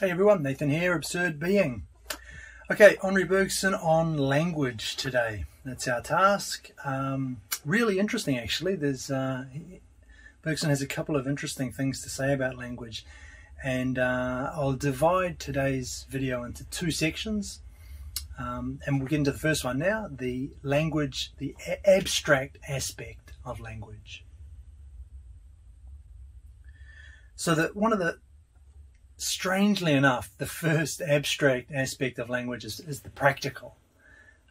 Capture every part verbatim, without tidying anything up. Hey everyone, Nathan here, Absurd Being. Okay, Henri Bergson on language today. That's our task. Um, really interesting actually. There's uh, Bergson has a couple of interesting things to say about language, and uh, I'll divide today's video into two sections. Um, and we'll get into the first one now, the language, the a- abstract aspect of language. So that one of the strangely enough, the first abstract aspect of language is, is the practical.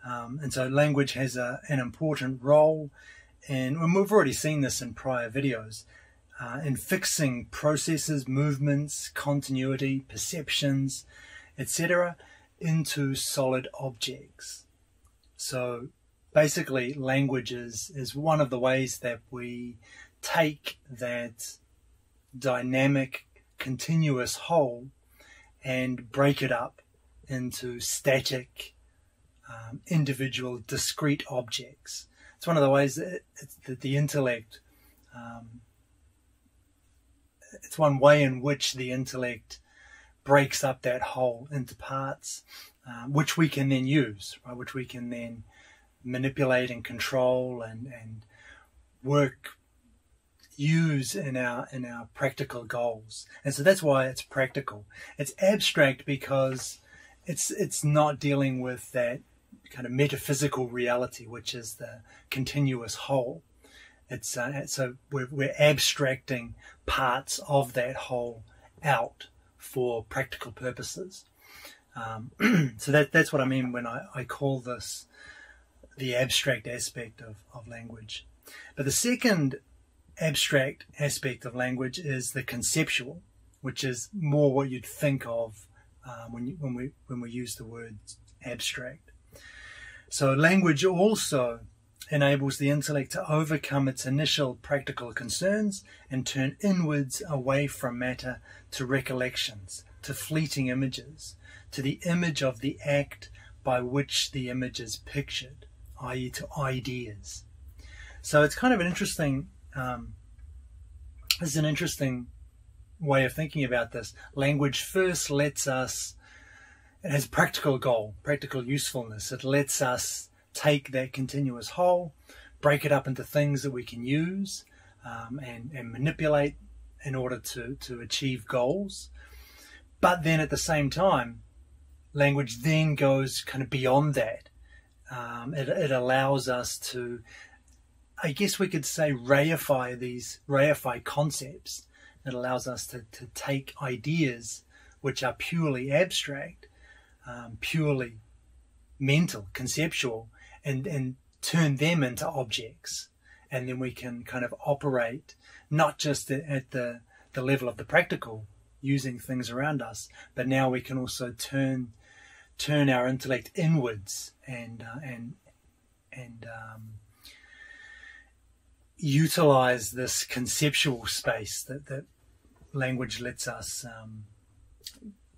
Um, and so language has a, an important role, in, and we've already seen this in prior videos, uh, in fixing processes, movements, continuity, perceptions, et cetera into solid objects. So basically language is, is one of the ways that we take that dynamic continuous whole and break it up into static, um, individual, discrete objects. It's one of the ways that, it, that the intellect, um, it's one way in which the intellect breaks up that whole into parts, um, which we can then use, right? Which we can then manipulate and control and, and work use in our in our practical goals. And so that's why it's practical. It's abstract because it's it's not dealing with that kind of metaphysical reality, which is the continuous whole. It's uh, so we're, we're abstracting parts of that whole out for practical purposes. Um, so that that's what I mean when I, I call this the abstract aspect of, of language. But the second abstract aspect of language is the conceptual, which is more what you'd think of um, when, you, when, we, when we use the word abstract. So language also enables the intellect to overcome its initial practical concerns and turn inwards away from matter to recollections, to fleeting images, to the image of the act by which the image is pictured, that is to ideas. So it's kind of an interesting Um, this is an interesting way of thinking about this. Language first lets us, it has a practical goal, practical usefulness. It lets us take that continuous whole, break it up into things that we can use um, and, and manipulate in order to, to achieve goals. But then at the same time, language then goes kind of beyond that. Um, it, it allows us to, I guess we could say, reify these, reify concepts. It allows us to, to take ideas which are purely abstract, um, purely mental, conceptual, and, and turn them into objects. And then we can kind of operate, not just at the, the level of the practical, using things around us, but now we can also turn, turn our intellect inwards and, uh, and, and, um, utilize this conceptual space that, that language lets us, um,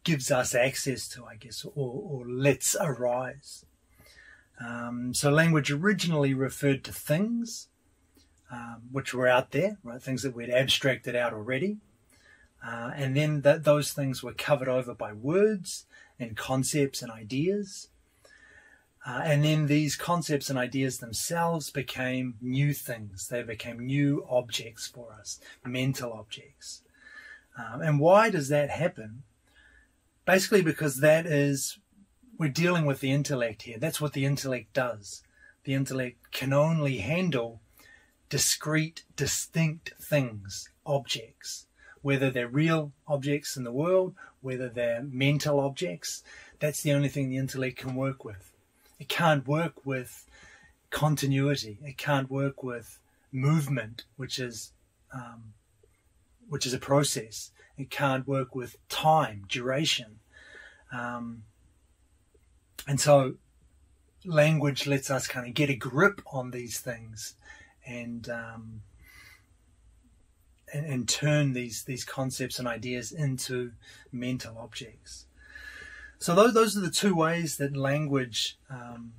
gives us access to, I guess, or, or lets arise. Um, so language originally referred to things, um, which were out there, right? Things that we'd abstracted out already. Uh, and then th those things were covered over by words and concepts and ideas. Uh, and then these concepts and ideas themselves became new things. They became new objects for us, mental objects. Um, and why does that happen? Basically because that is, we're dealing with the intellect here. That's what the intellect does. The intellect can only handle discrete, distinct things, objects, whether they're real objects in the world, whether they're mental objects. That's the only thing the intellect can work with. It can't work with continuity. It can't work with movement, which is, um, which is a process. It can't work with time, duration. Um, and so language lets us kind of get a grip on these things and, um, and, and turn these, these concepts and ideas into mental objects. So those, those are the two ways that language, um,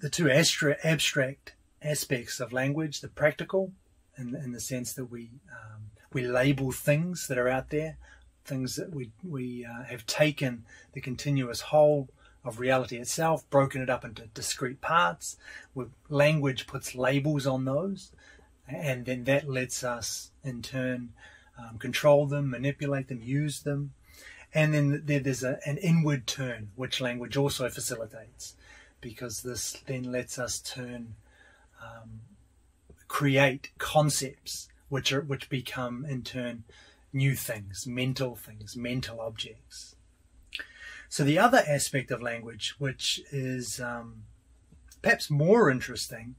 the two astra abstract aspects of language, the practical in, in the sense that we, um, we label things that are out there things that we, we uh, have taken the continuous whole of reality itself, broken it up into discrete parts, where language puts labels on those, and then that lets us in turn um, control them, manipulate them, use them. And then there, there's a, an inward turn, which language also facilitates, because this then lets us turn, um, create concepts, which are which become in turn new things, mental things, mental objects. So the other aspect of language, which is um, perhaps more interesting,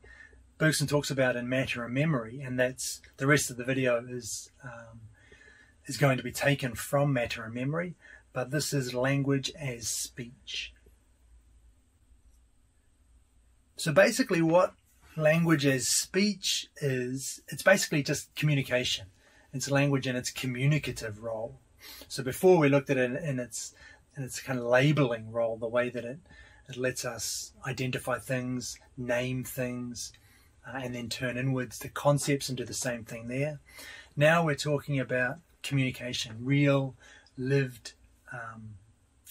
Bergson talks about in Matter and Memory, and that's the rest of the video is um, is going to be taken from Matter and Memory, but this is language as speech. So basically what language as speech is, it's basically just communication. It's language in its communicative role. So before we looked at it in its, in its kind of labeling role, the way that it, it lets us identify things, name things, uh, and then turn inwards the concepts and do the same thing there. Now we're talking about communication, real, lived um,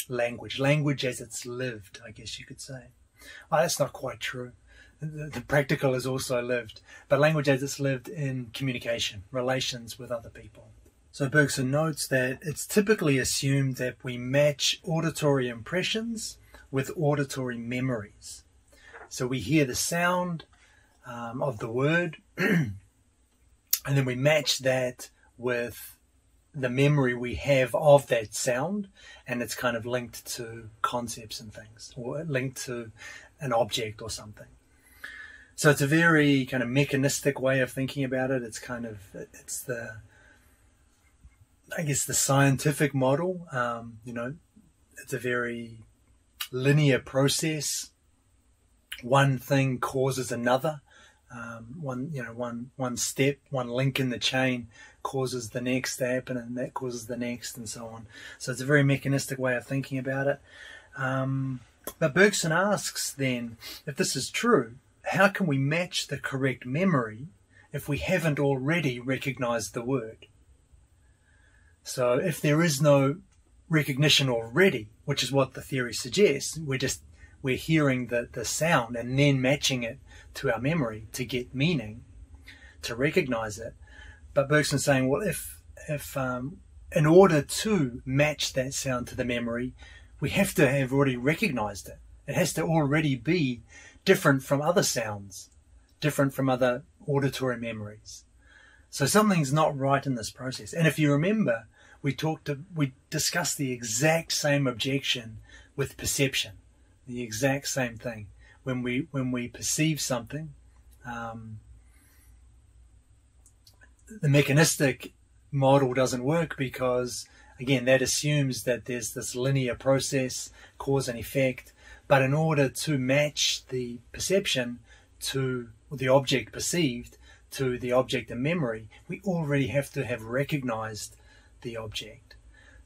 language. Language as it's lived, I guess you could say. Oh, that's not quite true. The, the practical is also lived, but language as it's lived in communication, relations with other people. So Bergson notes that it's typically assumed that we match auditory impressions with auditory memories. So we hear the sound um, of the word, and then we match that with the memory we have of that sound, and it's kind of linked to concepts and things, or linked to an object or something. So it's a very kind of mechanistic way of thinking about it. It's kind of, it's the, I guess, the scientific model. Um, you know, it's a very linear process. One thing causes another. Um, one, you know, one one step, one link in the chain causes the next step, and then that causes the next, and so on. So it's a very mechanistic way of thinking about it. Um, but Bergson asks then, if this is true, how can we match the correct memory if we haven't already recognized the word? So if there is no recognition already, which is what the theory suggests, we're just we're hearing the, the sound and then matching it to our memory to get meaning, to recognize it. But Bergson's saying, well, if, if um, in order to match that sound to the memory, we have to have already recognized it. It has to already be different from other sounds, different from other auditory memories. So something's not right in this process. And if you remember, we talked, we discussed the exact same objection with perception, the exact same thing. When we when we perceive something, um, the mechanistic model doesn't work because, again, that assumes that there's this linear process, cause and effect. But in order to match the perception to the object perceived to the object in memory, we already have to have recognized the object.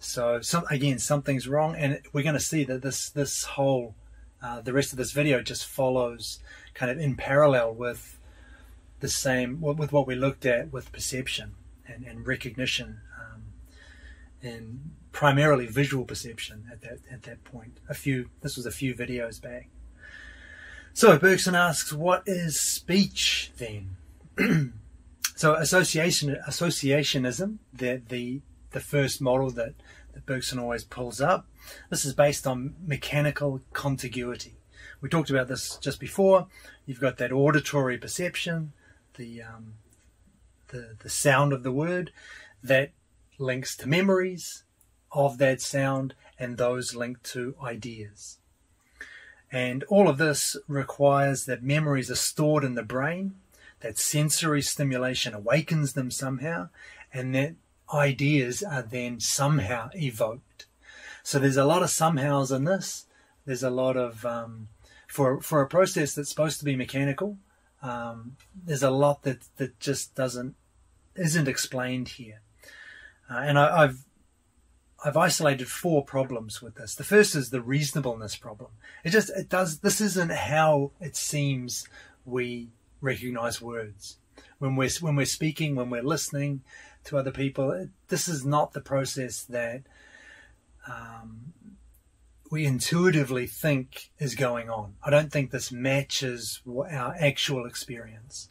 So some, again, something's wrong, and we're going to see that this this whole uh, the rest of this video just follows kind of in parallel with the same with what we looked at with perception and, and recognition, um, and primarily visual perception at that at that point. A few this was a few videos back. So Bergson asks, what is speech then? So association associationism, the the the first model that, that Bergson always pulls up. This is based on mechanical contiguity. We talked about this just before. You've got that auditory perception, the um, the the sound of the word, that links to memories of that sound, and those linked to ideas. And all of this requires that memories are stored in the brain, that sensory stimulation awakens them somehow, and that ideas are then somehow evoked. So there's a lot of somehows in this. There's a lot of, um, for, for a process that's supposed to be mechanical, um, there's a lot that, that just doesn't, isn't explained here. Uh, and I, I've, I've isolated four problems with this. The first is the reasonableness problem. It just, it does, this isn't how it seems we recognize words. when we're when we're speaking, when we're listening to other people, this is not the process that um, we intuitively think is going on. I don't think this matches our actual experience.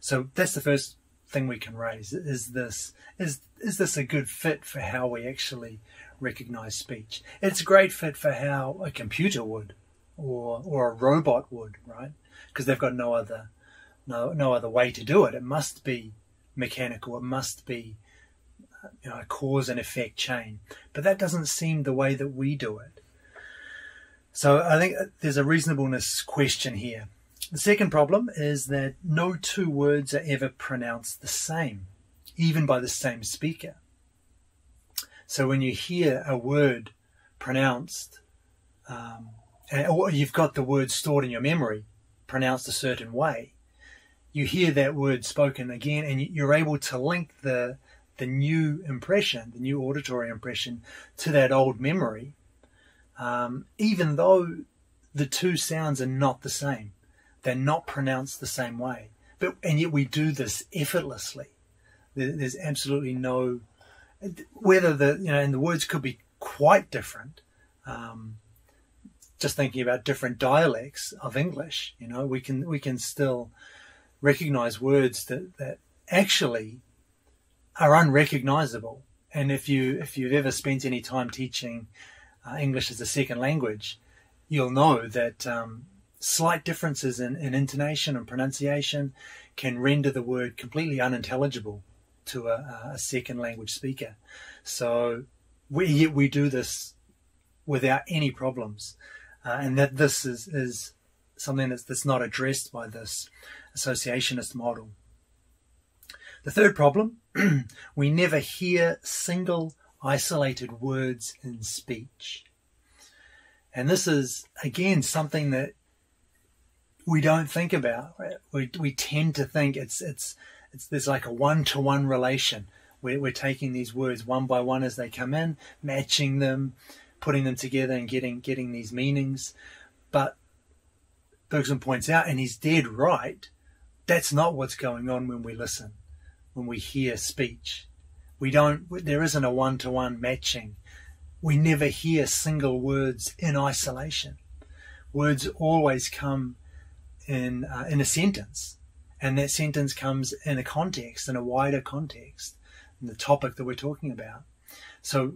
So that's the first thing we can raise: is this is is this a good fit for how we actually recognize speech? It's a great fit for how a computer would, or or a robot would, right? Because they've got no other no no other way to do it. It must be mechanical. It must be, you know, a cause and effect chain. But that doesn't seem the way that we do it. So I think there's a reasonableness question here. The second problem is that no two words are ever pronounced the same, even by the same speaker. So when you hear a word pronounced, um, or you've got the word stored in your memory, pronounced a certain way, you hear that word spoken again, and you're able to link the, the new impression, the new auditory impression, to that old memory, um, even though the two sounds are not the same. They're not pronounced the same way, but and yet we do this effortlessly. There, there's absolutely no, whether the, you know, and the words could be quite different. Um, just thinking about different dialects of English, you know, we can we can still recognize words that that actually are unrecognizable. And if you if you've ever spent any time teaching uh, English as a second language, you'll know that. Um, Slight differences in, in intonation and pronunciation can render the word completely unintelligible to a, a second language speaker. So we we do this without any problems, uh, and that this is is something that's, that's not addressed by this associationist model. The third problem: we never hear single isolated words in speech, and this is again something that we don't think about. We we tend to think it's it's it's there's like a one-to-one relation where we're taking these words one by one as they come in, matching them, putting them together, and getting getting these meanings. But Bergson points out, and he's dead right, that's not what's going on when we listen, when we hear speech. We don't. There isn't a one-to-one matching. We never hear single words in isolation. Words always come in uh, in a sentence, and that sentence comes in a context, in a wider context, in the topic that we're talking about. So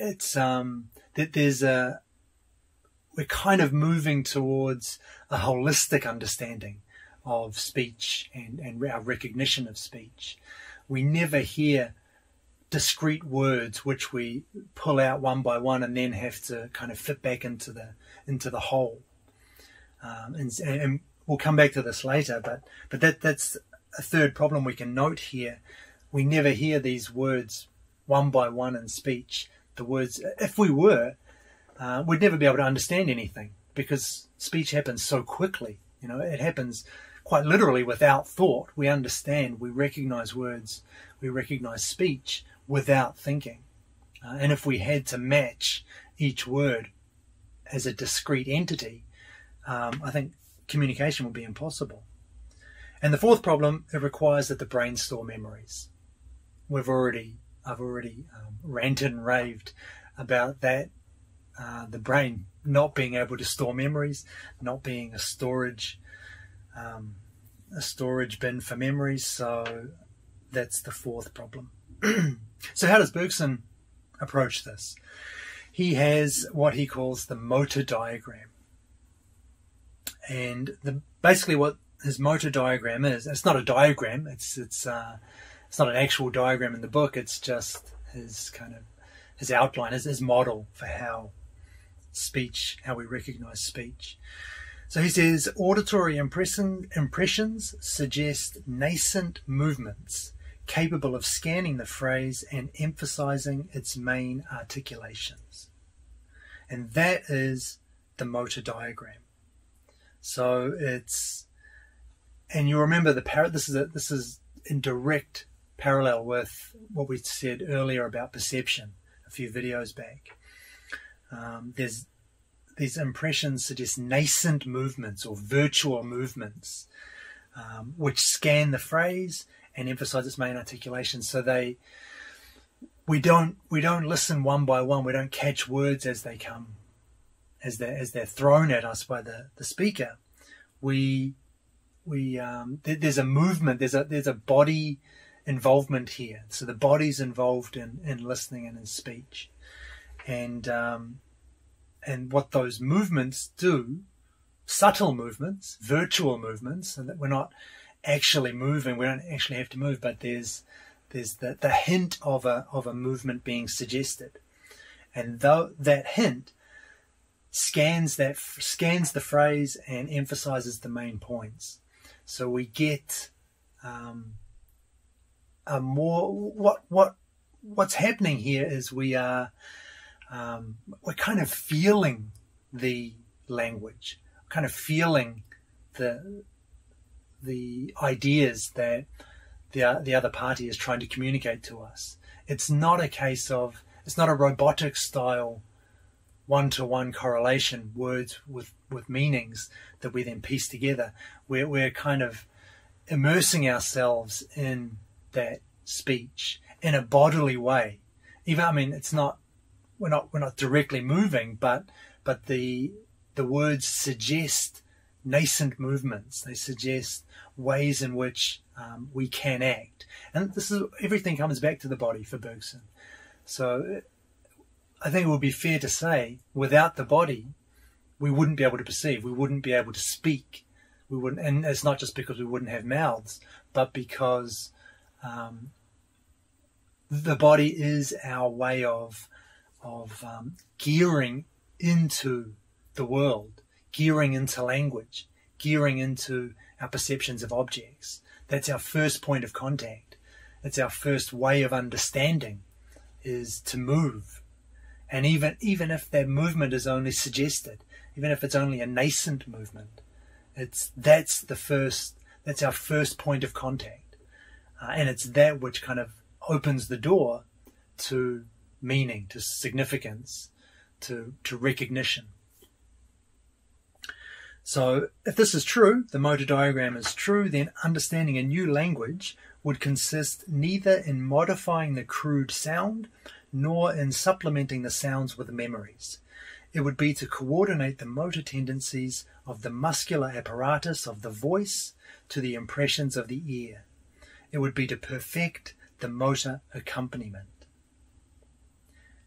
it's um that there's a we're kind of moving towards a holistic understanding of speech and and our recognition of speech. We never hear discrete words which we pull out one by one and then have to kind of fit back into the into the whole. Um, and, and we'll come back to this later, but but that that's a third problem we can note here. We never hear these words one by one in speech. The words, if we were, uh, we'd never be able to understand anything, because speech happens so quickly. You know, it happens quite literally without thought. We understand, we recognize words, we recognize speech without thinking. Uh, and if we had to match each word as a discrete entity, Um, I think communication would be impossible. And the fourth problem, it requires that the brain store memories. We've already, I've already um, ranted and raved about that, uh, the brain not being able to store memories, not being a storage, um, a storage bin for memories. So that's the fourth problem. So how does Bergson approach this? He has what he calls the motor diagram. And the, basically what his motor diagram is, it's not a diagram, it's it's uh, it's not an actual diagram in the book, it's just his kind of, his outline, his, his model for how speech, how we recognize speech. So he says, auditory impression, impressions suggest nascent movements capable of scanning the phrase and emphasizing its main articulations. And that is the motor diagram. So it's, and you remember the par. This is a, this is in direct parallel with what we said earlier about perception a few videos back. Um, there's these impressions suggest nascent movements or virtual movements, um, which scan the phrase and emphasize its main articulation. So they, we don't we don't listen one by one. We don't catch words as they come, as they as they're thrown at us by the the speaker. We we um, th there's a movement. There's a there's a body involvement here. So the body's involved in in listening and in speech, and um, and what those movements do. Subtle movements, virtual movements, and that we're not actually moving, we don't actually have to move, but there's there's the, the hint of a of a movement being suggested, and though that hint scans that scans the phrase and emphasizes the main points, so we get um, a more what what what's happening here is we are um, we're kind of feeling the language. Kind of feeling the the ideas that the the other party is trying to communicate to us. It's not a case of it's not a robotic style one-to-one correlation words with with meanings that we then piece together. We're we're kind of immersing ourselves in that speech in a bodily way. Even I mean, it's not we're not we're not directly moving, but but the The words suggest nascent movements. They suggest ways in which um, we can act, and this is everything comes back to the body for Bergson. So, I think it would be fair to say, without the body, we wouldn't be able to perceive. We wouldn't be able to speak. We wouldn't, and it's not just because we wouldn't have mouths, but because um, the body is our way of of um, gearing into the world, gearing into language, gearing into our perceptions of objects. That's our first point of contact. It's our first way of understanding, is to move. And even even if that movement is only suggested, even if it's only a nascent movement, it's that's the first that's our first point of contact, uh, and it's that which kind of opens the door to meaning, to significance, to to recognition. So if this is true, the motor diagram is true, then understanding a new language would consist neither in modifying the crude sound nor in supplementing the sounds with memories. It would be to coordinate the motor tendencies of the muscular apparatus of the voice to the impressions of the ear. It would be to perfect the motor accompaniment.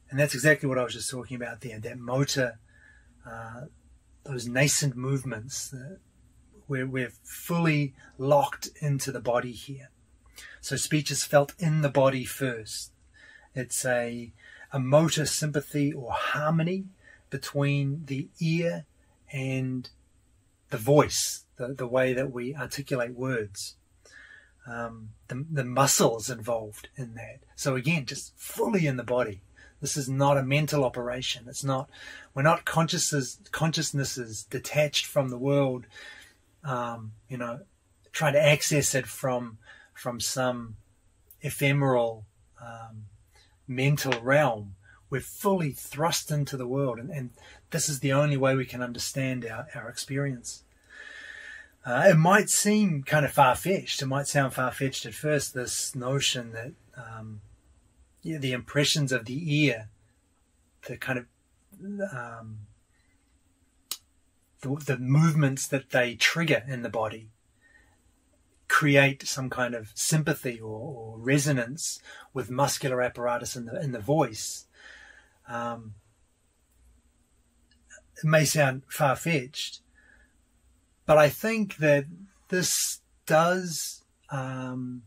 And that's exactly what I was just talking about there, that motor uh, those nascent movements, uh, where we're fully locked into the body here. So speech is felt in the body first. It's a, a motor sympathy or harmony between the ear and the voice, the, the way that we articulate words, um, the, the muscles involved in that. So again, just fully in the body. This is not a mental operation. It's not, we're not consciousnesses, consciousnesses detached from the world, um, you know, trying to access it from, from some ephemeral um, mental realm. We're fully thrust into the world, and, and this is the only way we can understand our, our experience. Uh, it might seem kind of far-fetched. It might sound far-fetched at first, this notion that... Um, Yeah, the impressions of the ear, the kind of um, the, the movements that they trigger in the body create some kind of sympathy or, or resonance with muscular apparatus in the in the voice. Um, it may sound far-fetched, but I think that this does. Um,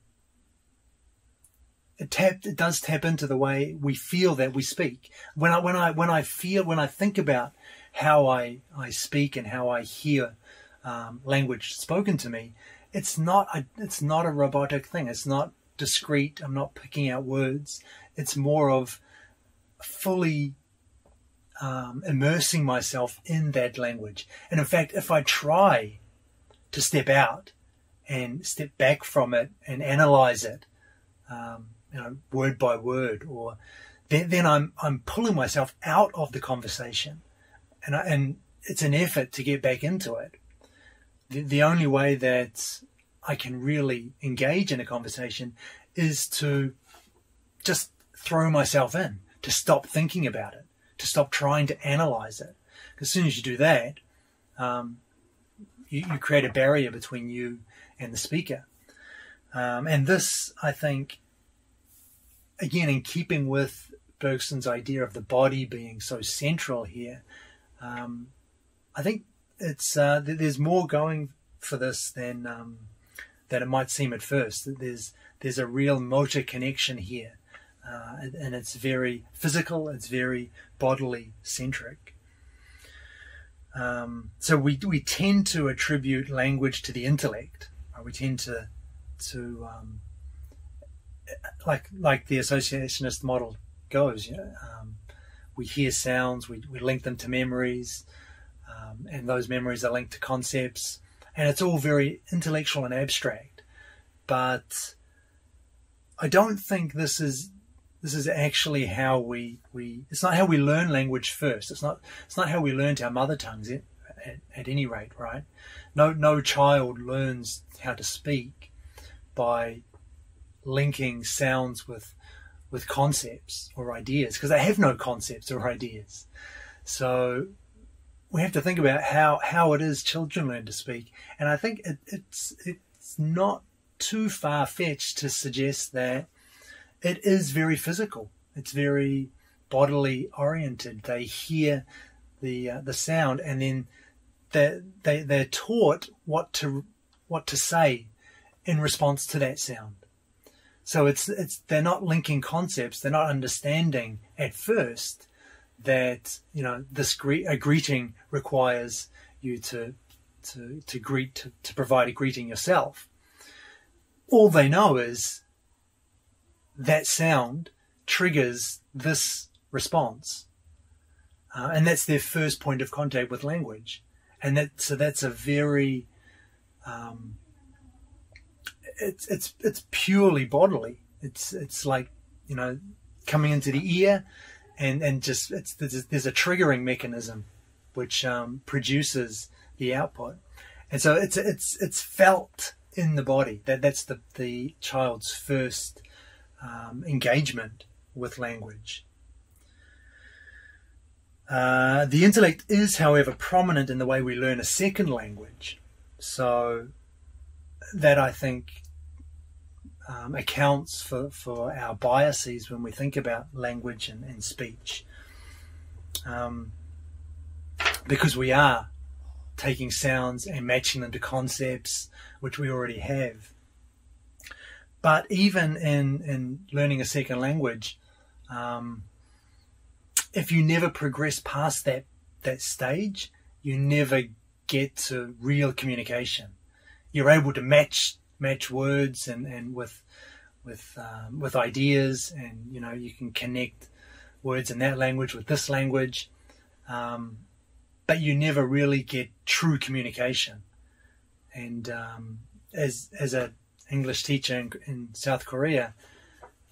It, tap, it does tap into the way we feel that we speak. When I when I when I feel when I think about how I I speak and how I hear um, language spoken to me, it's not a, it's not a robotic thing. It's not discrete. I'm not picking out words. It's more of fully um, immersing myself in that language. And in fact, if I try to step out and step back from it and analyze it, Um, you know, word by word, or then, then I'm I'm pulling myself out of the conversation, and I, and it's an effort to get back into it. The, the only way that I can really engage in a conversation is to just throw myself in, to stop thinking about it, to stop trying to analyze it. As soon as you do that, um, you, you create a barrier between you and the speaker. Um, and this, I think, again, in keeping with Bergson's idea of the body being so central here, um, I think it's uh, there's more going for this than um, than it might seem at first. There's there's a real motor connection here, uh, and it's very physical. It's very bodily centric. Um, so we we tend to attribute language to the intellect. Right? We tend to to um, like like the associationist model goes. You know, um, we hear sounds. We we link them to memories. Um, and those memories are linked to concepts, and it's all very intellectual and abstract. But I don't think this is this is actually how we we. It's not how we learn language first. It's not it's not how we learned our mother tongues at, at, at any rate, right? No no child learns how to speak by linking sounds with with concepts or ideas, because they have no concepts or ideas. So we have to think about how, how it is children learn to speak. And I think it, it's, it's not too far-fetched to suggest that it is very physical. It's very bodily oriented. They hear the, uh, the sound, and then they're, they, they're taught what to, what to say in response to that sound. So it's, it's, they're not linking concepts. They're not understanding at first that, you know, this gre a greeting requires you to to to greet to, to provide a greeting yourself. All they know is that sound triggers this response, uh, and that's their first point of contact with language. And that so that's a very um, it's it's it's purely bodily. It's it's like, you know, coming into the ear. And, and just it's, there's a triggering mechanism which um, produces the output. And so it's, it's, it's felt in the body. That, that's the, the child's first um, engagement with language. Uh, the intellect is, however, prominent in the way we learn a second language. So that, I think, Um, accounts for, for our biases when we think about language and, and speech. Um, because we are taking sounds and matching them to concepts which we already have. But even in, in learning a second language, um, if you never progress past that, that stage, you never get to real communication. You're able to match match words and, and with with um, with ideas, and, you know, you can connect words in that language with this language, um, but you never really get true communication. And um, as as an English teacher in, in South Korea,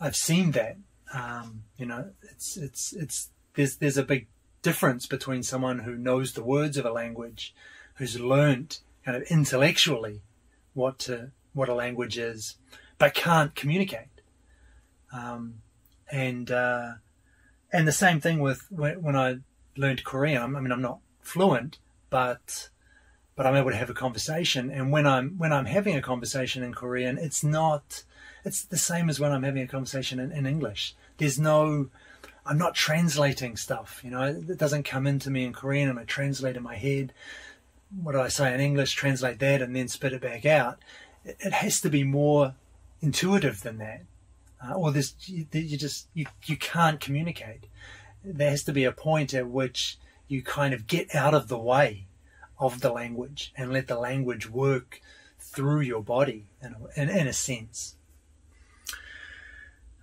I've seen that. Um, you know, it's it's it's there's there's a big difference between someone who knows the words of a language, who's learnt kind of intellectually what to what a language is, but can't communicate. Um, and uh, and the same thing with when, when I learned Korean. I mean, I'm not fluent, but but I'm able to have a conversation. And when I'm when I'm having a conversation in Korean, it's not it's the same as when I'm having a conversation in, in English. There's no I'm not translating stuff. You know, it doesn't come into me in Korean, and I translate in my head. What do I say in English? Translate that and then spit it back out. It has to be more intuitive than that, uh, or this you, you just you you can't communicate. There has to be a point at which you kind of get out of the way of the language and let the language work through your body in a, in, in a sense.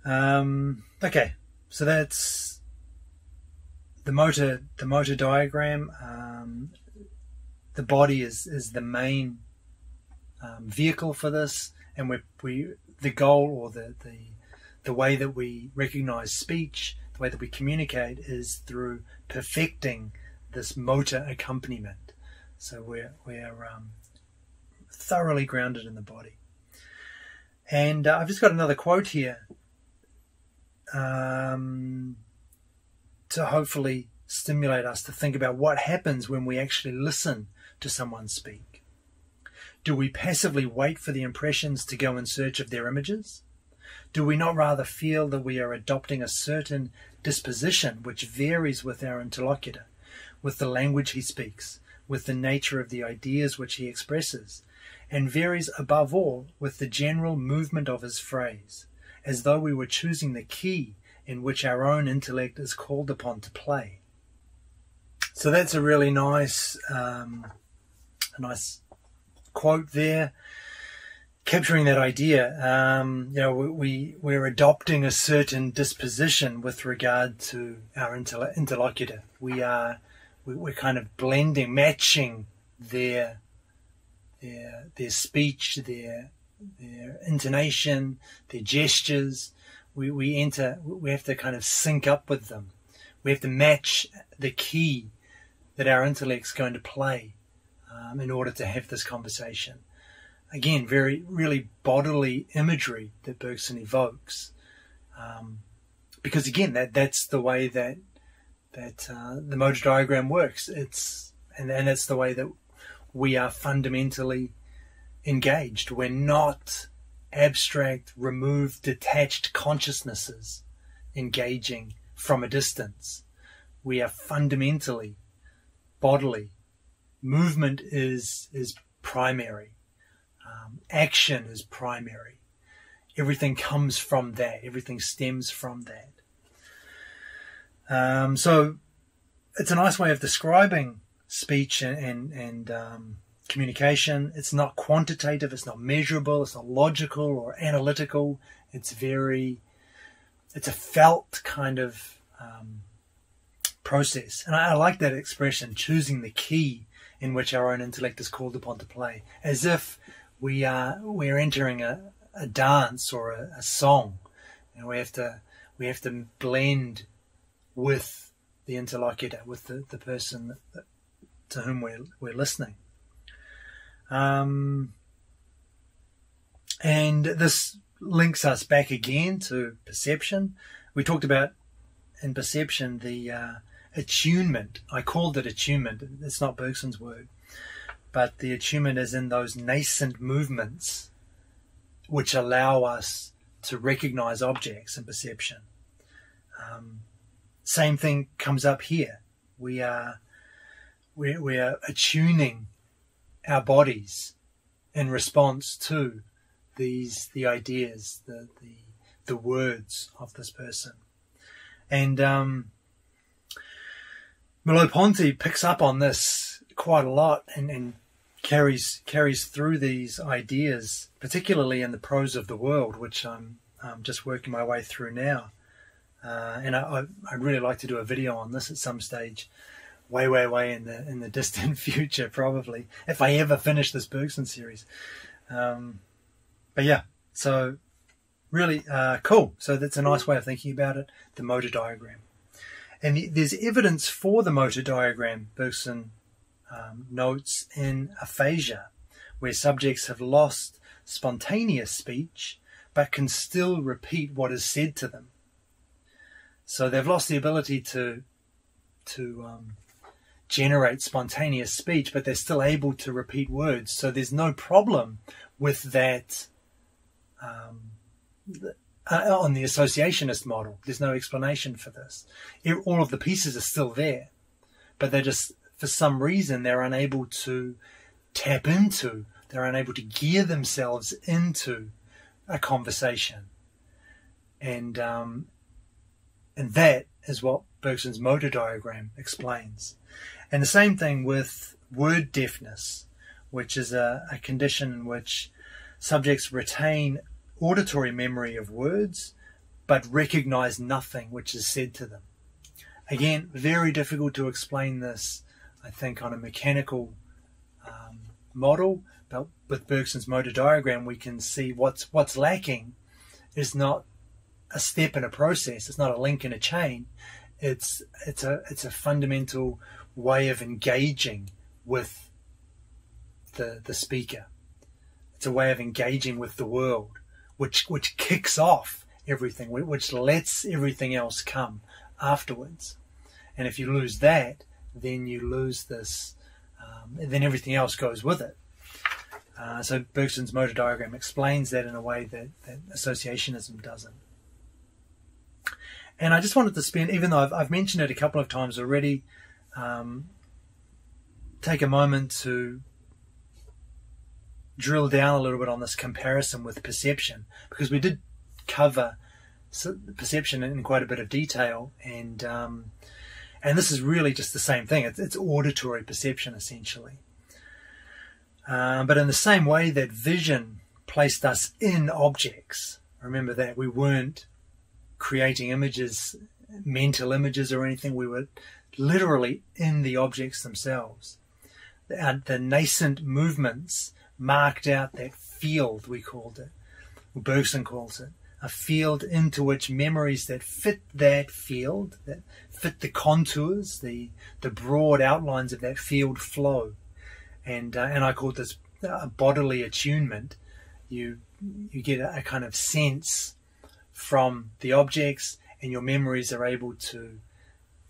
Um, okay, so that's the motor the motor diagram. Um, the body is is the main Um, vehicle for this, and we, we the goal, or the, the the way that we recognize speech, the way that we communicate, is through perfecting this motor accompaniment. So we're we're um, thoroughly grounded in the body. And uh, I've just got another quote here um, to hopefully stimulate us to think about what happens when we actually listen to someone speak. Do we passively wait for the impressions to go in search of their images? Do we not rather feel that we are adopting a certain disposition which varies with our interlocutor, with the language he speaks, with the nature of the ideas which he expresses, and varies above all with the general movement of his phrase, as though we were choosing the key in which our own intellect is called upon to play? So that's a really nice, um, a nice quote there, capturing that idea. Um, you know, we we're adopting a certain disposition with regard to our interlocutor. We are we, we're kind of blending, matching their their their speech, their their intonation, their gestures. We we enter. We have to kind of sync up with them. We have to match the key that our intellect's going to play um, in order to have this conversation. Again, very really bodily imagery that Bergson evokes, um, because again that that's the way that that uh, the motor diagram works. It's and and that's the way that we are fundamentally engaged. We're not abstract, removed, detached consciousnesses engaging from a distance. We are fundamentally bodily. Movement is is primary. Um, action is primary. Everything comes from that. Everything stems from that. Um, so it's a nice way of describing speech and, and, and um, communication. It's not quantitative. It's not measurable. It's not logical or analytical. It's very, it's a felt kind of um, process. And I, I like that expression, choosing the key in which our own intellect is called upon to play, as if We are we're entering a, a dance or a, a song, and we have to we have to blend with the interlocutor, with the, the person that, that, to whom we're we're listening. Um, and this links us back again to perception. We talked about in perception the uh, attunement. I called it attunement. It's not Bergson's word. But the attunement is in those nascent movements which allow us to recognize objects in perception. Um, same thing comes up here. We are, we, we are attuning our bodies in response to these the ideas, the, the, the words of this person. And um, Merleau-Ponty picks up on this quite a lot and, and carries carries through these ideas, particularly in the Prose of the World, which I'm um, just working my way through now, uh, and I, I'd really like to do a video on this at some stage, way way way in the in the distant future, probably, if I ever finish this Bergson series. Um, but yeah, so really uh, cool. So that's a nice way of thinking about it, the motor diagram, and the, there's evidence for the motor diagram, Bergson Um, notes in aphasia, where subjects have lost spontaneous speech but can still repeat what is said to them. So they've lost the ability to to um, generate spontaneous speech, but they're still able to repeat words. So there's no problem with that um, uh, on the associationist model. There's no explanation for this. It, all of the pieces are still there, but they're just, for some reason, they're unable to tap into, they're unable to gear themselves into a conversation. And, um, and that is what Bergson's motor diagram explains. And the same thing with word deafness, which is a, a condition in which subjects retain auditory memory of words but recognize nothing which is said to them. Again, very difficult to explain this, I think, on a mechanical um, model, but with Bergson's motor diagram, we can see what's what's lacking is not a step in a process. It's not a link in a chain. It's it's a it's a fundamental way of engaging with the the speaker. It's a way of engaging with the world, which which kicks off everything, which lets everything else come afterwards. And if you lose that, then you lose this, um, then everything else goes with it. Uh, so Bergson's motor diagram explains that in a way that, that associationism doesn't. And I just wanted to spend, even though I've, I've mentioned it a couple of times already, um, take a moment to drill down a little bit on this comparison with perception, because we did cover perception in quite a bit of detail, and um, and this is really just the same thing. It's, it's auditory perception essentially. Um, but in the same way that vision placed us in objects, remember that we weren't creating images, mental images or anything. We were literally in the objects themselves. The, the nascent movements marked out that field, we called it, or Bergson calls it, a field into which memories that fit that field, that fit the contours, the, the broad outlines of that field flow. And, uh, and I call this uh, bodily attunement. You, you get a, a kind of sense from the objects, and your memories are able to,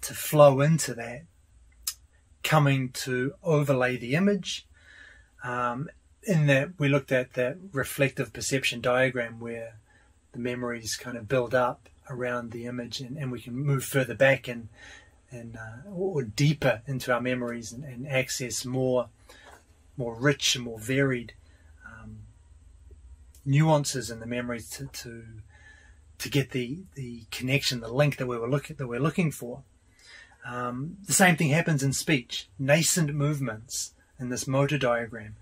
to flow into that, coming to overlay the image. Um, in that we looked at that reflective perception diagram where the memories kind of build up around the image, and, and we can move further back and, and uh, or deeper into our memories and, and access more more rich and more varied um, nuances in the memories to, to to get the the connection, the link that we were looking that we're looking for. Um, the same thing happens in speech. Nascent movements in this motor diagram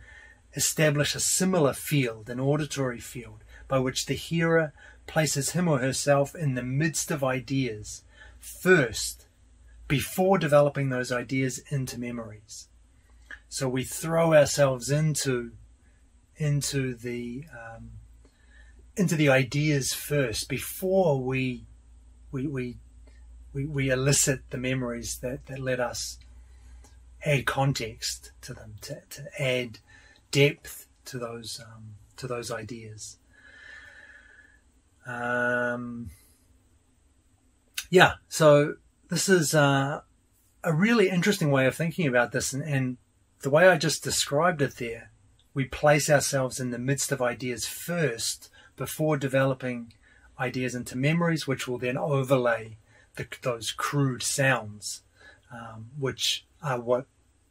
establish a similar field, an auditory field, by which the hearer places him or herself in the midst of ideas first, before developing those ideas into memories. So we throw ourselves into into the um, into the ideas first before we we we we, we elicit the memories that, that let us add context to them, to, to add depth to those um, to those ideas. Um, yeah, so this is uh, a really interesting way of thinking about this, and, and the way I just described it there, we place ourselves in the midst of ideas first before developing ideas into memories, which will then overlay the, those crude sounds, um, which are what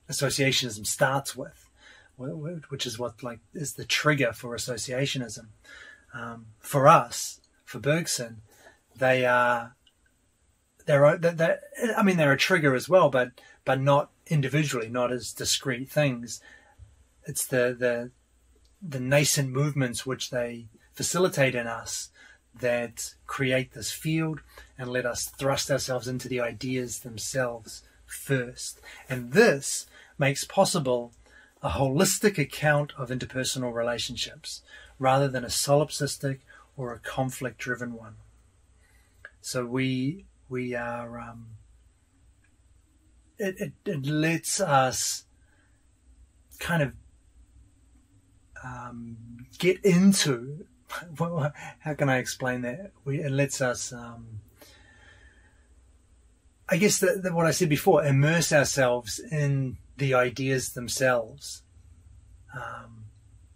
associationism starts with, which is what like is the trigger for associationism. Um, for us, for Bergson, they are, they're, they're, they're, I mean, they're a trigger as well, but but not individually, not as discrete things. It's the the the nascent movements which they facilitate in us that create this field and let us thrust ourselves into the ideas themselves first. And this makes possible a holistic account of interpersonal relationships, rather than a solipsistic or a conflict-driven one. So we we are. Um, it, it it lets us kind of um, get into. How can I explain that? We, it lets us. Um, I guess that what I said before, immerse ourselves in the ideas themselves, um,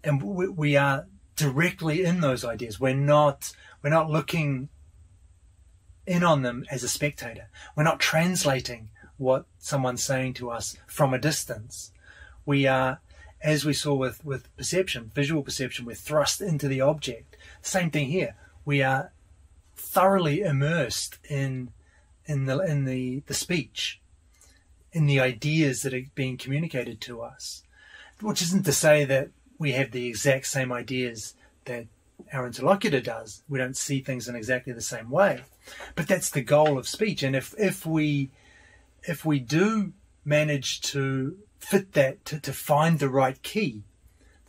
and we, we are directly in those ideas. We're not we're not looking in on them as a spectator. We're not translating what someone's saying to us from a distance. We are, as we saw with with perception, visual perception, we're thrust into the object. Same thing here. We are thoroughly immersed in in the in the the speech, in the ideas that are being communicated to us, which isn't to say that we have the exact same ideas that our interlocutor does. We don't see things in exactly the same way, but that's the goal of speech. And if, if we if we do manage to fit that, to, to find the right key,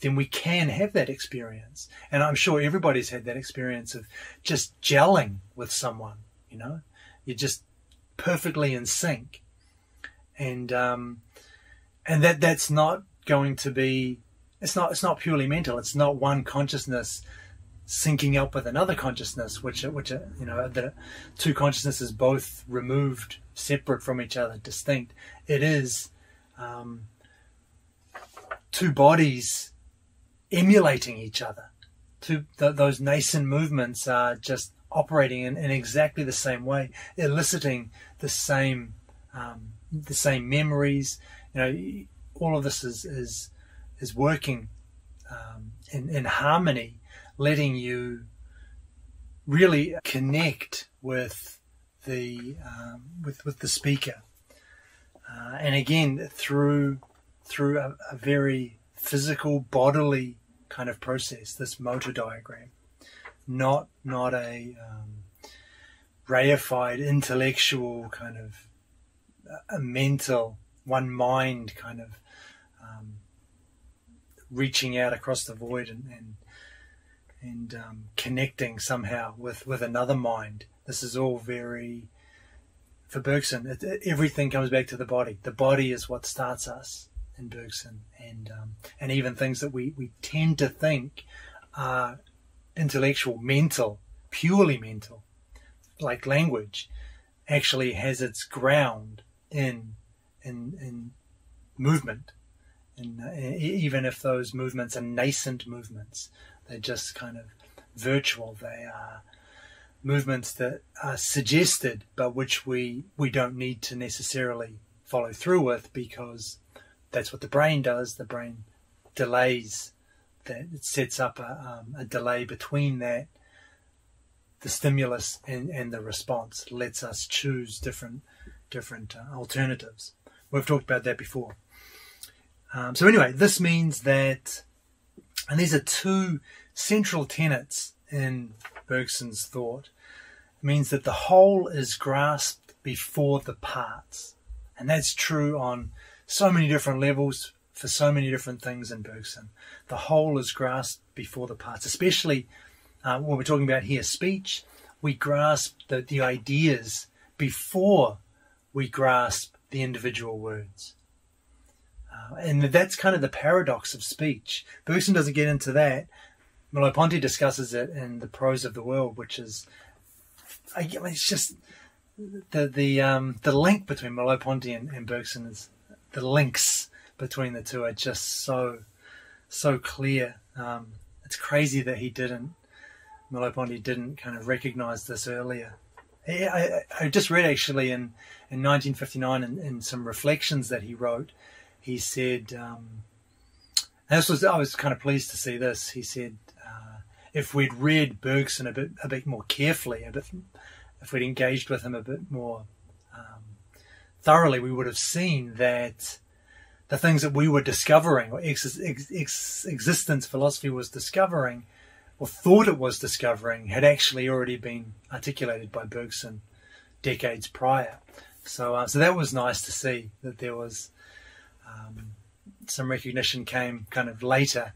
then we can have that experience. And I'm sure everybody's had that experience of just gelling with someone, you know, you're just perfectly in sync. And um, and that that's not going to be, it's not it's not purely mental. It's not one consciousness syncing up with another consciousness, which which you know, the two consciousnesses both removed, separate from each other, distinct. It is um, two bodies emulating each other. Two th those nascent movements are just operating in, in exactly the same way, eliciting the same um, the same memories. You know, all of this is is is working um, in in harmony, letting you really connect with the um, with with the speaker, uh, and again through through a, a very physical, bodily kind of process. This motor diagram, not not a um, reified intellectual kind of a mental one mind kind of um, reaching out across the void and, and and um, connecting somehow with, with another mind. This is all very, for Bergson, it, it, everything comes back to the body. The body is what starts us in Bergson. And um, and even things that we, we tend to think are intellectual, mental, purely mental, like language, actually has its ground in, in, in movement. And uh, even if those movements are nascent movements, they're just kind of virtual. They are movements that are suggested, but which we, we don't need to necessarily follow through with, because that's what the brain does. The brain delays that. It sets up a, um, a delay between that, the stimulus and, and the response. It lets us choose different, different uh, alternatives. We've talked about that before. Um, so anyway, this means that... And these are two central tenets in Bergson's thought. It means that the whole is grasped before the parts. And that's true on so many different levels for so many different things in Bergson. The whole is grasped before the parts, especially uh, when we're talking about here speech. We grasp the, the ideas before we grasp the individual words. Uh, and that's kind of the paradox of speech. Bergson doesn't get into that. Merleau-Ponty discusses it in the Prose of the World, which is, I, it's just the the um, the link between Merleau-Ponty and, and Bergson is the links between the two are just so so clear. Um, it's crazy that he didn't Merleau-Ponty didn't kind of recognize this earlier. I, I, I just read actually in in nineteen fifty-nine in, in some reflections that he wrote. He said, um, and this was, I was kind of pleased to see this. He said, uh, if we'd read Bergson a bit, a bit more carefully, a bit, if we'd engaged with him a bit more um, thoroughly, we would have seen that the things that we were discovering, or ex ex existence philosophy was discovering, or thought it was discovering, had actually already been articulated by Bergson decades prior. So, uh, so that was nice to see that there was... Um, some recognition came kind of later,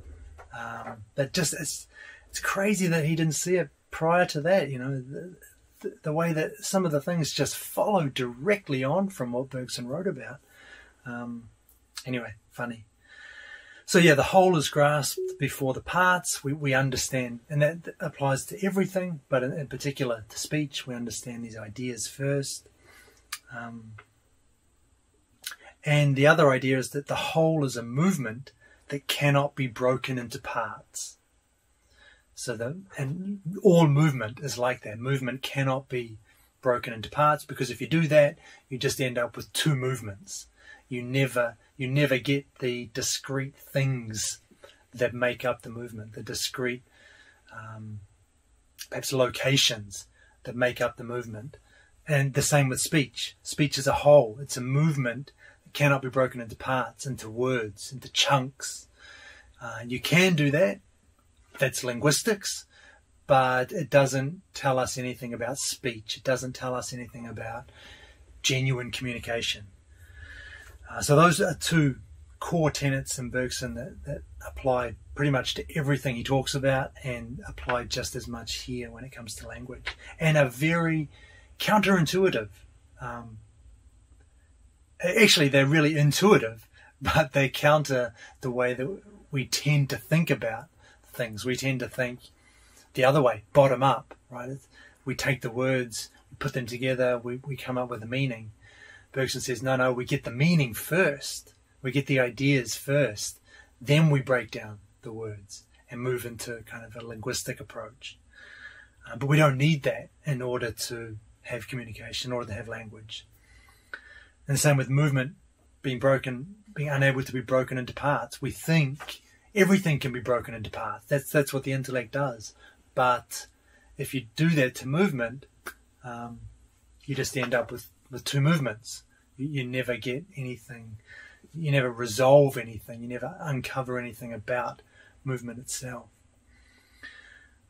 um, but just it's it's crazy that he didn't see it prior to that. You know, the, the, the way that some of the things just follow directly on from what Bergson wrote about. Um, anyway, funny. So yeah, the whole is grasped before the parts. We we understand, and that applies to everything, but in, in particular to speech. We understand these ideas first. Um, And the other idea is that the whole is a movement that cannot be broken into parts. So the, and all movement is like that. Movement cannot be broken into parts, because if you do that, you just end up with two movements. You never, you never get the discrete things that make up the movement, the discrete um, perhaps locations that make up the movement. And the same with speech. Speech is a whole. It's a movement. Cannot be broken into parts, into words, into chunks. Uh, you can do that. That's linguistics, but it doesn't tell us anything about speech. It doesn't tell us anything about genuine communication. Uh, so those are two core tenets in Bergson that, that apply pretty much to everything he talks about, and apply just as much here when it comes to language, and are very counterintuitive. Um, Actually, they're really intuitive, but they counter the way that we tend to think about things. We tend to think the other way, bottom up, right? It's, we take the words, we put them together, we, we come up with a meaning. Bergson says, no, no, we get the meaning first. We get the ideas first. Then we break down the words and move into kind of a linguistic approach. Uh, but we don't need that in order to have communication, in order to have language. And the same with movement being broken, being unable to be broken into parts. We think everything can be broken into parts. That's, that's what the intellect does. But if you do that to movement, um, you just end up with, with two movements. You, you never get anything. You never resolve anything. You never uncover anything about movement itself.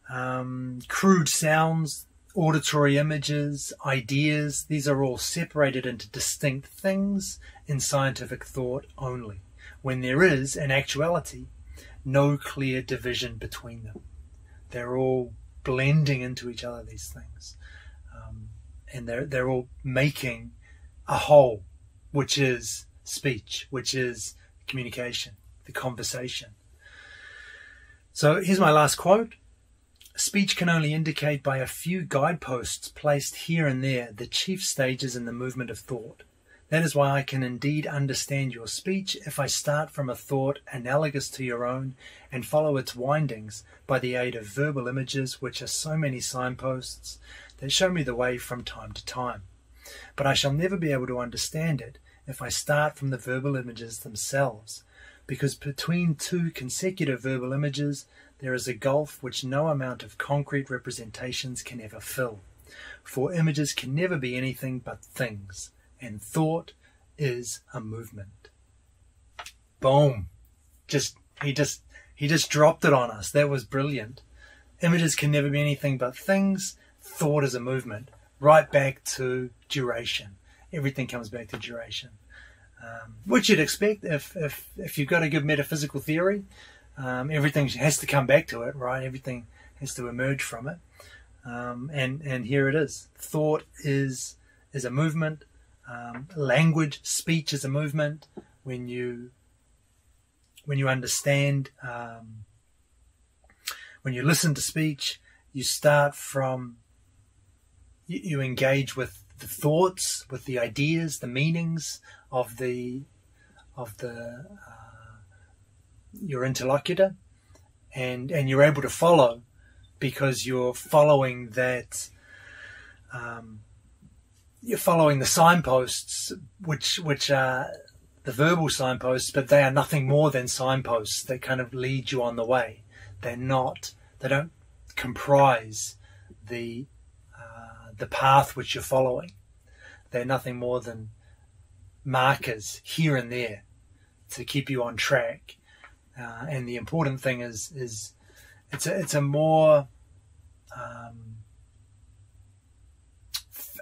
Um, crude sounds, auditory images, ideas, these are all separated into distinct things in scientific thought only, when there is, in actuality, no clear division between them. They're all blending into each other, these things. Um, and they're, they're all making a whole, which is speech, which is communication, the conversation. So here's my last quote. Speech can only indicate by a few guideposts placed here and there the chief stages in the movement of thought. That is why I can indeed understand your speech if I start from a thought analogous to your own and follow its windings by the aid of verbal images, which are so many signposts that show me the way from time to time. But I shall never be able to understand it if I start from the verbal images themselves, because between two consecutive verbal images there is a gulf which no amount of concrete representations can ever fill. For images can never be anything but things, and thought is a movement. Boom. Just he just he just dropped it on us. That was brilliant. Images can never be anything but things. Thought is a movement. Right back to duration. Everything comes back to duration, um, which you'd expect if if if you've got a good metaphysical theory. Um, everything has to come back to it, right? Everything has to emerge from it, um, and and here it is. Thought is is a movement. Um, language, speech is a movement. When you when you understand, um, when you listen to speech, you start from you, you engage with the thoughts, with the ideas, the meanings of the of the uh, your interlocutor, and and you're able to follow because you're following that. Um, You're following the signposts, which which are the verbal signposts, but they are nothing more than signposts that kind of lead you on the way. They're not; they don't comprise the uh, the path which you're following. They're nothing more than markers here and there to keep you on track. Uh, and the important thing is is it's a, it's a more um,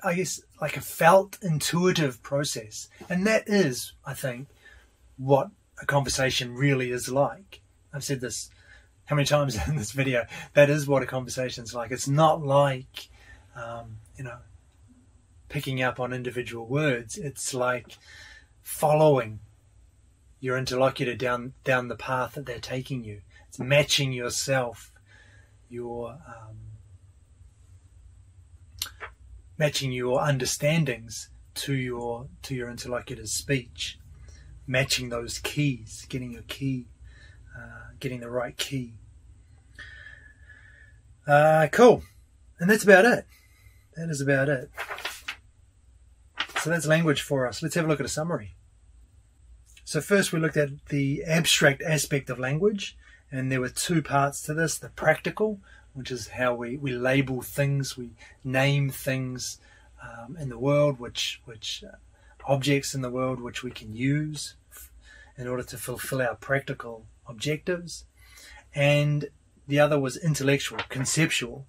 I guess like a felt intuitive process, and that is, I think, what a conversation really is like. I've said this how many times in this video. That is what a conversation is like. It's not like um, you know, picking up on individual words. It's like following your interlocutor down down the path that they're taking you. It's matching yourself, your um, matching your understandings to your to your interlocutor's speech, matching those keys, getting your key, uh, getting the right key. Uh, cool, and that's about it. That is about it. So that's language for us. Let's have a look at a summary. So first we looked at the abstract aspect of language, and there were two parts to this: the practical, which is how we, we label things, we name things um, in the world, which, which uh, objects in the world which we can use in order to fulfill our practical objectives. And the other was intellectual, conceptual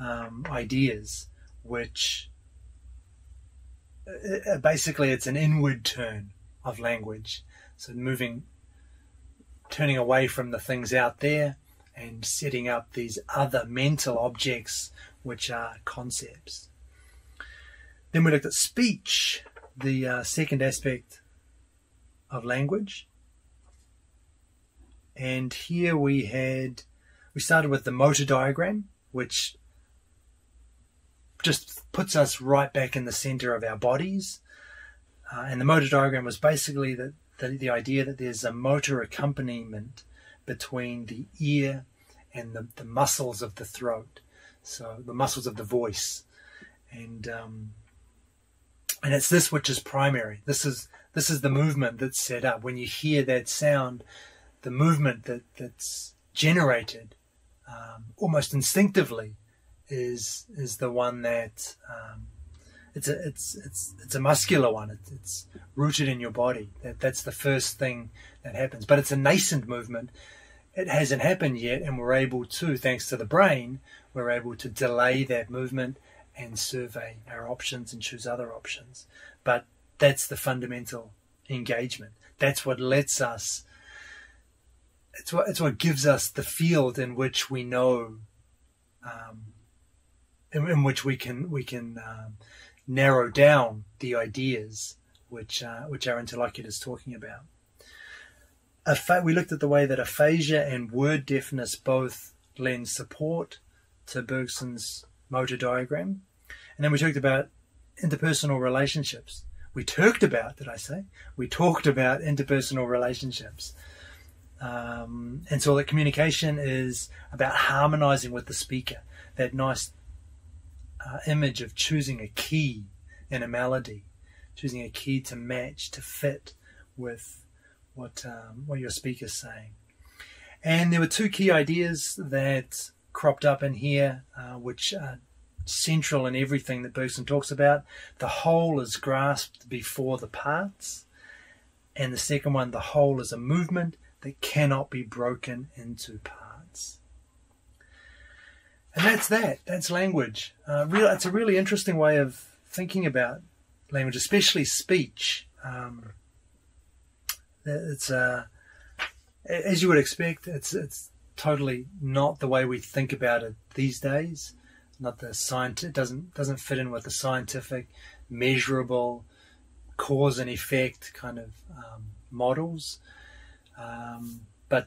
um, ideas, which uh, basically it's an inward turn of language. So moving, turning away from the things out there and setting up these other mental objects, which are concepts. Then we looked at speech, the uh, second aspect of language. And here we had, We started with the motor diagram, which just puts us right back in the center of our bodies. Uh, and the motor diagram was basically the, the, the idea that there's a motor accompaniment between the ear and the, the muscles of the throat, so the muscles of the voice. And um, and it's this which is primary. This is this is the movement that's set up. When you hear that sound, the movement that, that's generated um, almost instinctively is is the one that um, it's a it's it's it's a muscular one. It, it's rooted in your body. That that's the first thing that happens. But it's a nascent movement. It hasn't happened yet, and we're able to, thanks to the brain, we're able to delay that movement and survey our options and choose other options. But that's the fundamental engagement. That's what lets us, it's what, it's what gives us the field in which we know, um, in, in which we can, we can um, narrow down the ideas which, uh, which our interlocutor is talking about. We looked at the way that aphasia and word deafness both lend support to Bergson's motor diagram. And then we talked about interpersonal relationships. We talked about, did I say? We talked about interpersonal relationships. Um, and so that communication is about harmonizing with the speaker. That nice uh, image of choosing a key in a melody, choosing a key to match, to fit with what um, what your speaker's saying. And there were two key ideas that cropped up in here, uh, which are central in everything that Bergson talks about. The whole is grasped before the parts, and the second one, the whole is a movement that cannot be broken into parts. And that's that. That's language. Uh, real, it's a really interesting way of thinking about language, especially speech. Um, It's uh, as you would expect. It's it's totally not the way we think about it these days. Not the science. It doesn't doesn't fit in with the scientific, measurable, cause and effect kind of um, models. Um, but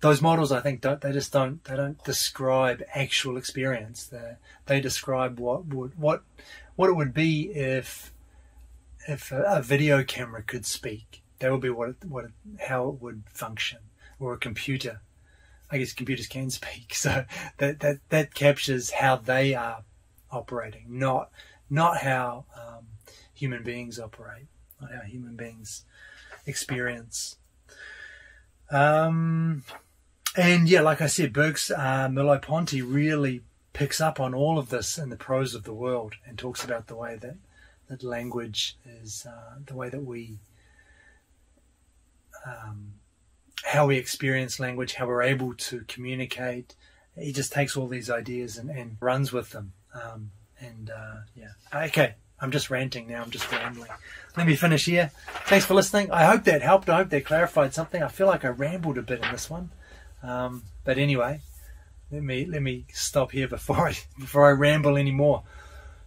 those models, I think, don't. They just don't. They don't describe actual experience. They they describe what would what what it would be if. If a, a video camera could speak, that would be what, it, what, it, how it would function, or a computer. I guess computers can speak, so that that that captures how they are operating, not not how um, human beings operate, not how human beings experience. Um, and yeah, like I said, Bergson, uh, Merleau-Ponty really picks up on all of this in the Prose of the World, and talks about the way that. That language is uh, the way that we, um, how we experience language, how we're able to communicate. He just takes all these ideas and, and runs with them. Um, and uh, yeah, okay, I'm just ranting now. I'm just rambling. Let me finish here. Thanks for listening. I hope that helped. I hope that clarified something. I feel like I rambled a bit in this one, um, but anyway, let me let me stop here before I before I ramble anymore.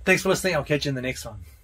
Thanks for listening. I'll catch you in the next one.